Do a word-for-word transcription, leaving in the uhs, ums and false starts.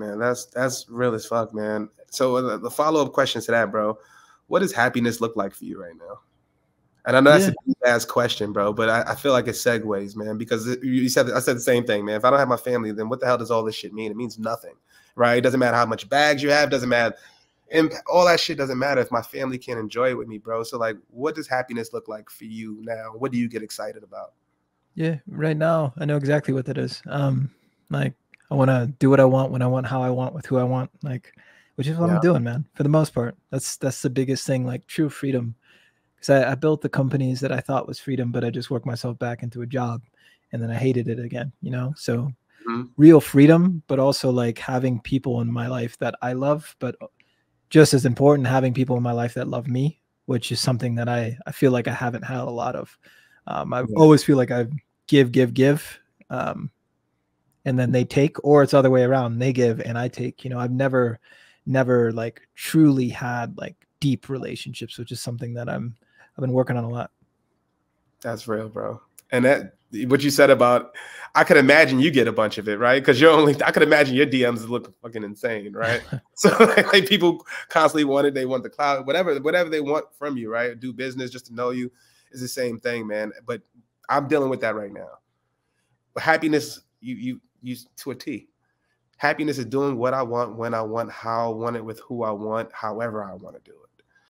man. That's that's real as fuck, man. So the, the follow-up question to that, bro, what does happiness look like for you right now? And I know that's yeah. a deep-ass question, bro, but I, I feel like it segues, man, because it, you said I said the same thing, man. If I don't have my family, then what the hell does all this shit mean? It means nothing, right? It doesn't matter how much bags you have. Doesn't matter. And all that shit doesn't matter if my family can't enjoy it with me, bro. So, like, what does happiness look like for you now? What do you get excited about? Yeah, right now, I know exactly what that is. Um, like, I want to do what I want, when I want, how I want, with who I want, like, which is what yeah. I'm doing, man, for the most part. That's that's the biggest thing, like, true freedom. Because I, I built the companies that I thought was freedom, but I just worked myself back into a job, and then I hated it again, you know? So, mm-hmm. real freedom, but also, like, having people in my life that I love, but... just as important, having people in my life that love me, which is something that I, I feel like I haven't had a lot of. Um, I yeah. always feel like I give, give, give, um, and then they take, or it's the other way around. They give and I take. You know, I've never, never like truly had like deep relationships, which is something that I'm, I've been working on a lot. That's real, bro. And that, what you said about, I could imagine you get a bunch of it, right? Because you're only, I could imagine your D Ms look fucking insane, right? So like, like people constantly want it, they want the cloud, whatever, whatever they want from you, right? Do business just to know you is the same thing, man. But I'm dealing with that right now. But happiness, you you you to a T. Happiness is doing what I want, when I want, how I want it, with who I want, however I want to do it.